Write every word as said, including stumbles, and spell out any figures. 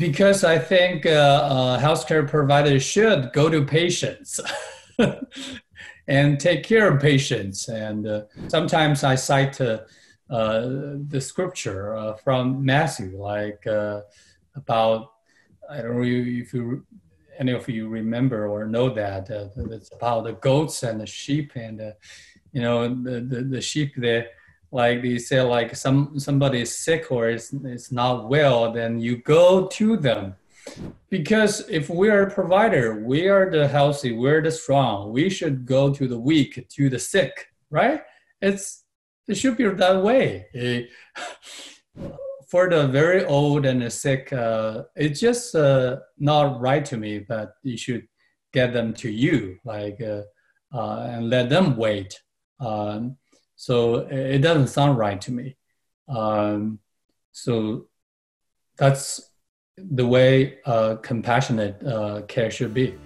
because I think uh, uh, healthcare providers should go to patients and take care of patients. And uh, sometimes I cite uh, uh, the scripture uh, from Matthew, like uh, about, I don't know if you, any of you remember or know that, uh, it's about the goats and the sheep, and uh, you know, the, the, the sheep there, like they say, like some somebody is sick or is, is not well, then you go to them. Because if we are a provider, we are the healthy, we're the strong, we should go to the weak, to the sick, right? It's, it should be that way. For the very old and the sick, uh, it's just uh, not right to me, but you should get them to you, like, uh, uh, and let them wait. Um, so it doesn't sound right to me. Um, so that's the way uh, compassionate uh, care should be.